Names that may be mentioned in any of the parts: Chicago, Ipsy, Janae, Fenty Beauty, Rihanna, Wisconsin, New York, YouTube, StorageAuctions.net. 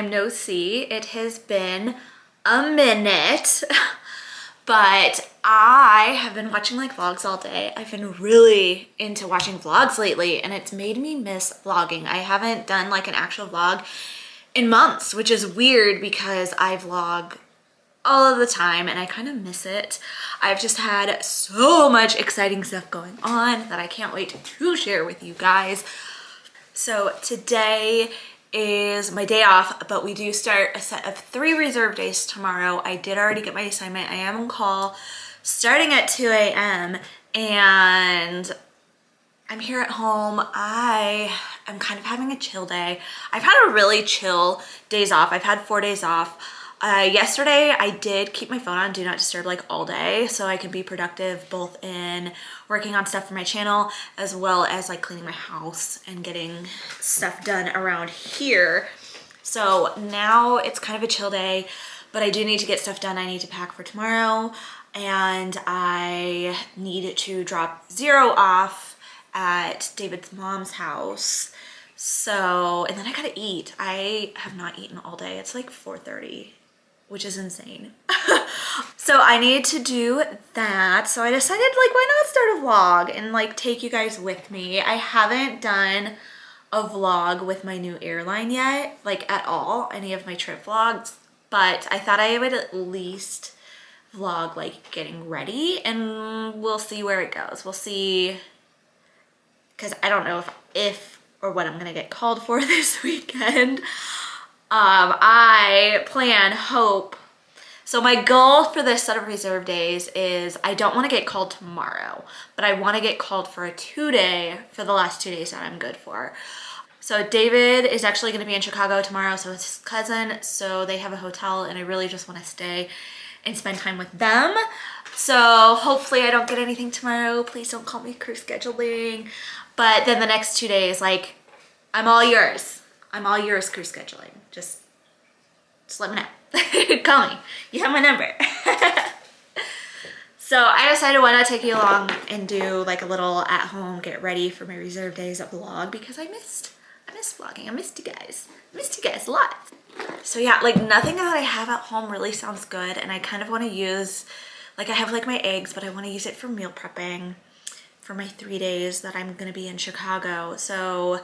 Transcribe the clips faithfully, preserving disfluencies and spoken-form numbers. time no see. It has been a minute, but I have been watching like vlogs all day. I've been really into watching vlogs lately, and it's made me miss vlogging. I haven't done like an actual vlog in months, which is weird because I vlog all of the time and I kind of miss it. I've just had so much exciting stuff going on that I can't wait to share with you guys. So today is my day off, but we do start a set of three reserve days tomorrow. I did already get my assignment. I am on call starting at two A M and I'm here at home. I am kind of having a chill day. I've had a really chill days off. I've had four days off. Uh, yesterday I did keep my phone on Do Not Disturb like all day so I could be productive both in working on stuff for my channel as well as like cleaning my house and getting stuff done around here. So now it's kind of a chill day, but I do need to get stuff done. I need to pack for tomorrow and I need to drop Zero off at David's mom's house. So, and then I gotta eat. I have not eaten all day. It's like four thirty. Which is insane. So I need to do that. So I decided like, why not start a vlog and like take you guys with me. I haven't done a vlog with my new airline yet, like at all, any of my trip vlogs, but I thought I would at least vlog like getting ready and we'll see where it goes. We'll see, because I don't know if, if or what I'm gonna get called for this weekend. Um, I plan, hope, so my goal for this set of reserve days is I don't want to get called tomorrow, but I want to get called for a two-day for the last two days that I'm good for. So David is actually going to be in Chicago tomorrow, so it's his cousin, so they have a hotel and I really just want to stay and spend time with them. So hopefully I don't get anything tomorrow. Please don't call me crew scheduling. But then the next two days, like, I'm all yours. I'm all yours, crew scheduling. Just, just let me know. Call me. You have my number. So I decided why not take you along and do like a little at home, get ready for my reserve days of vlog because I missed, I missed vlogging. I missed you guys. I missed you guys a lot. So yeah, like nothing that I have at home really sounds good. And I kind of want to use, like I have like my eggs, but I want to use it for meal prepping for my three days that I'm going to be in Chicago. So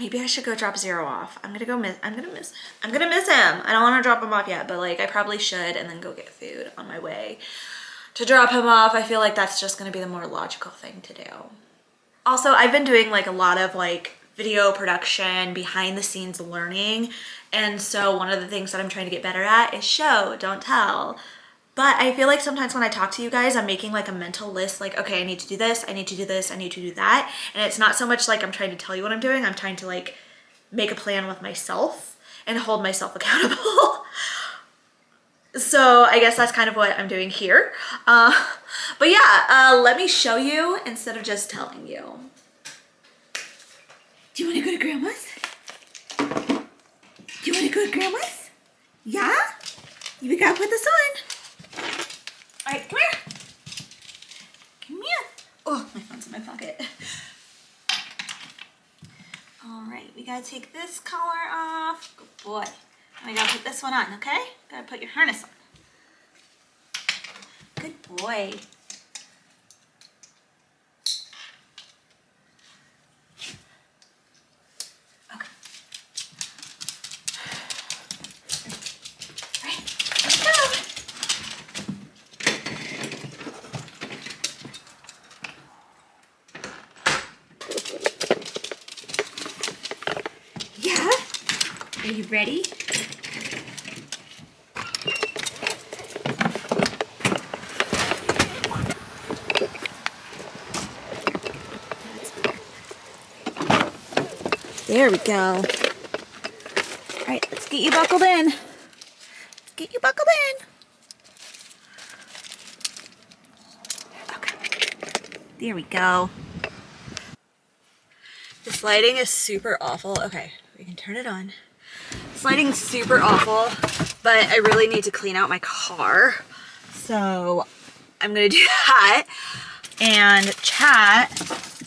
maybe I should go drop Zero off. I'm gonna go miss, I'm gonna miss, I'm gonna miss him. I don't wanna drop him off yet, but like I probably should and then go get food on my way to drop him off. I feel like that's just gonna be the more logical thing to do. Also, I've been doing like a lot of like video production, behind the scenes learning. And so one of the things that I'm trying to get better at is show, don't tell. But I feel like sometimes when I talk to you guys, I'm making like a mental list, like, okay, I need to do this, I need to do this, I need to do that. And it's not so much like I'm trying to tell you what I'm doing, I'm trying to like make a plan with myself and hold myself accountable. So I guess that's kind of what I'm doing here. Uh, but yeah, uh, let me show you instead of just telling you. Do you wanna go to grandma's? Do you wanna go to grandma's? Yeah? We gotta put this on. All right, come here. Come here. Oh, my phone's in my pocket. All right, we gotta take this collar off. Good boy. And we gotta put this one on, okay? Gotta put your harness on. Good boy. Are you ready? There we go. All right, let's get you buckled in. Let's get you buckled in. Okay, there we go. This lighting is super awful. Okay, we can turn it on. This lighting's super awful, but I really need to clean out my car. So I'm gonna do that and chat.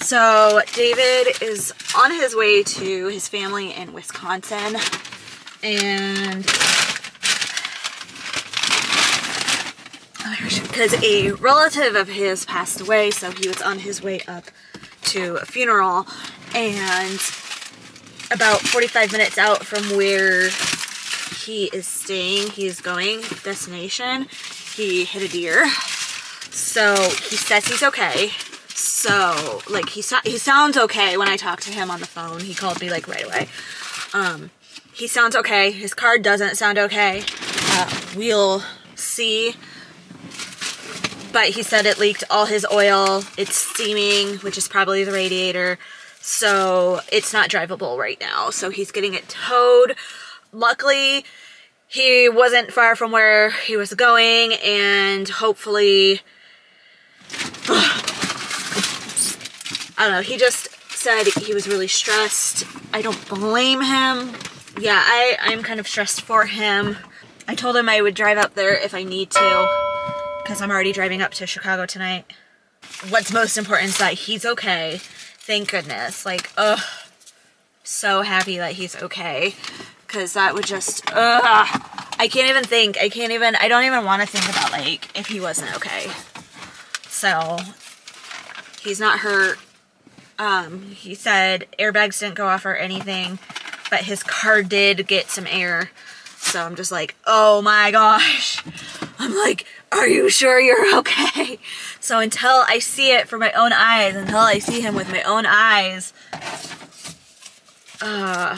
So David is on his way to his family in Wisconsin. and because a relative of his passed away, so he was on his way up to a funeral, and about forty-five minutes out from where he is staying, he is going, destination, he hit a deer. So he says he's okay. So like he, so he sounds okay when I talked to him on the phone. He called me like right away. Um, he sounds okay. His car doesn't sound okay. Uh, we'll see. But he said it leaked all his oil. It's steaming, which is probably the radiator. So it's not drivable right now. So he's getting it towed. Luckily, he wasn't far from where he was going, and hopefully, ugh, I don't know, he just said he was really stressed. I don't blame him. Yeah, I, I'm kind of stressed for him. I told him I would drive up there if I need to, because I'm already driving up to Chicago tonight. What's most important is that he's okay. Thank goodness. Like, ugh, so happy that he's okay. Because that would just, ugh, I can't even think. I can't even, I don't even want to think about, like, if he wasn't okay. So, he's not hurt. Um, he said airbags didn't go off or anything, but his car did get some air. So I'm just like, oh my gosh. I'm like, are you sure you're okay? So until I see it for my own eyes, until I see him with my own eyes, uh...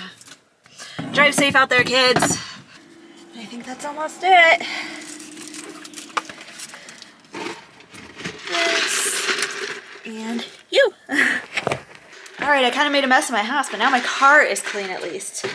drive safe out there, kids. I think that's almost it. This and you. All right, I kind of made a mess of my house, but now my car is clean at least.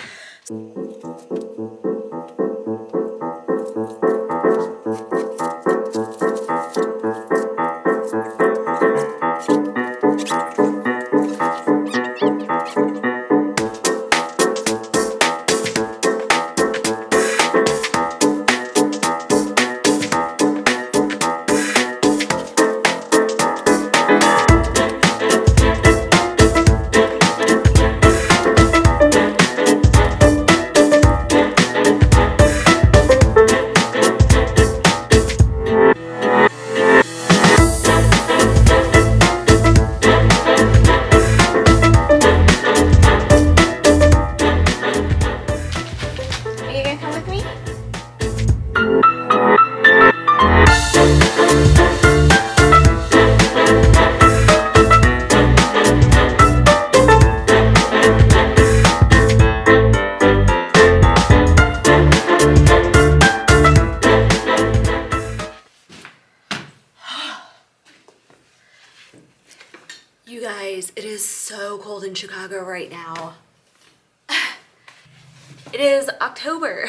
It is so cold in Chicago right now. It is October,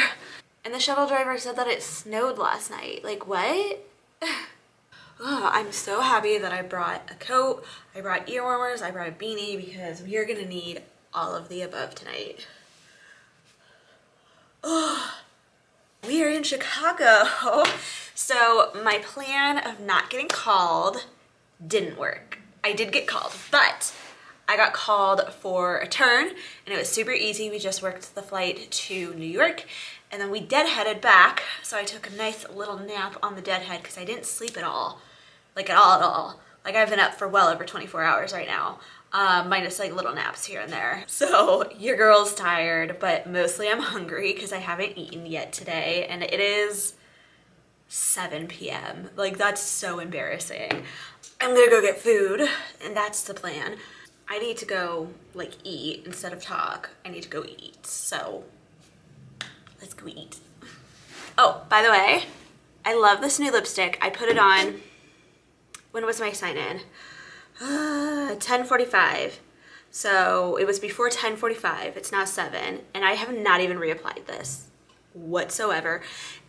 and the shuttle driver said that it snowed last night. Like, what? Oh, I'm so happy that I brought a coat, I brought ear warmers, I brought a beanie, because we are gonna need all of the above tonight. Oh, we are in Chicago. So my plan of not getting called didn't work. I did get called, but I got called for a turn, and it was super easy. We just worked the flight to New York, and then we deadheaded back, so I took a nice little nap on the deadhead because I didn't sleep at all, like at all at all. Like, I've been up for well over twenty-four hours right now, um, minus like little naps here and there. So your girl's tired, but mostly I'm hungry because I haven't eaten yet today, and it is seven p m Like, that's so embarrassing. I'm gonna go get food, and that's the plan. I need to go, like, eat instead of talk. I need to go eat, so let's go eat. Oh, by the way, I love this new lipstick. I put it on, when was my sign-in? Uh, ten forty-five, so it was before ten forty-five, it's now seven, and I have not even reapplied this whatsoever.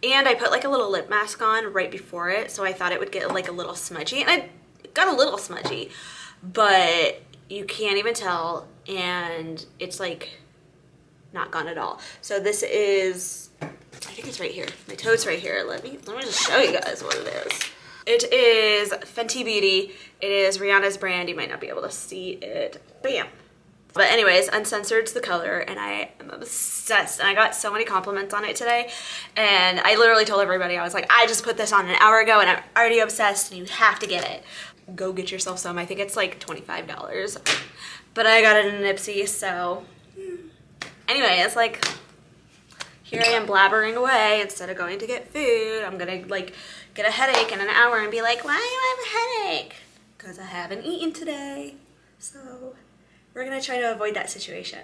And I put like a little lip mask on right before it, so I thought it would get like a little smudgy, and I got a little smudgy, but you can't even tell, and it's like not gone at all. So this is, I think it's right here, my toad's right here. Let me let me just show you guys what it is. It is Fenty Beauty. It is Rihanna's brand. You might not be able to see it. Bam, But anyways, Uncensored's the color, and I am obsessed, and I got so many compliments on it today, and I literally told everybody, I was like, I just put this on an hour ago, and I'm already obsessed, and you have to get it. Go get yourself some. I think it's like twenty-five dollars, but I got it in an Ipsy, so anyway, it's like, here I am blabbering away instead of going to get food. I'm gonna like get a headache in an hour and be like, why do I have a headache? Because I haven't eaten today, so we're gonna try to avoid that situation.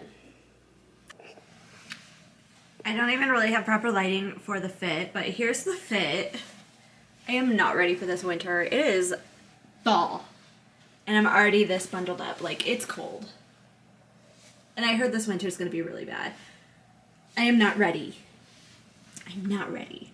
I don't even really have proper lighting for the fit, but here's the fit. I am not ready for this winter. It is fall, and I'm already this bundled up. Like, it's cold, and I heard this winter is gonna be really bad. I am not ready. I'm not ready.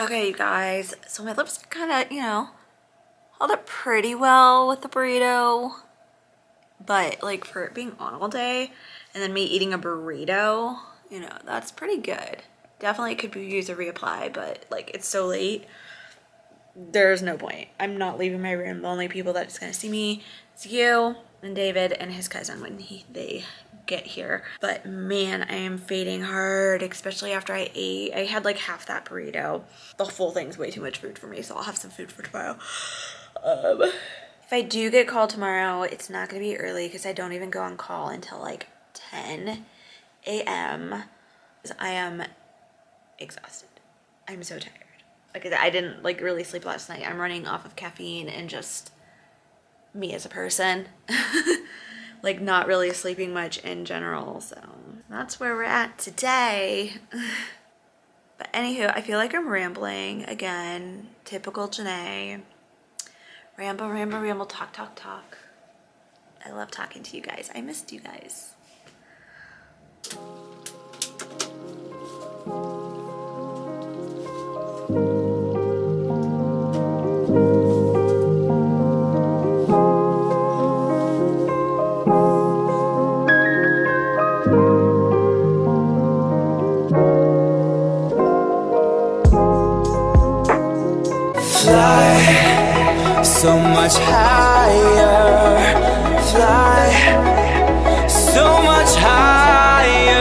Okay, you guys, so my lips kind of, you know, held up pretty well with the burrito, but like for it being on all day and then me eating a burrito, you know, that's pretty good. Definitely could use a reapply, but like it's so late, there's no point. I'm not leaving my room. The only people that's gonna see me is you and David and his cousin when he, they get here. But man, I am fading hard, especially after I ate. I had like half that burrito. The whole thing's way too much food for me, so I'll have some food for tomorrow. Um, if I do get called tomorrow, it's not gonna be early because I don't even go on call until like ten A M I am exhausted. I'm so tired. Like, I didn't like really sleep last night. I'm running off of caffeine and just me as a person. Like, not really sleeping much in general, so that's where we're at today. But anywho, I feel like I'm rambling again. Typical Janae. Ramble, ramble, ramble, talk, talk, talk. I love talking to you guys. I missed you guys. So much higher, fly, so much higher.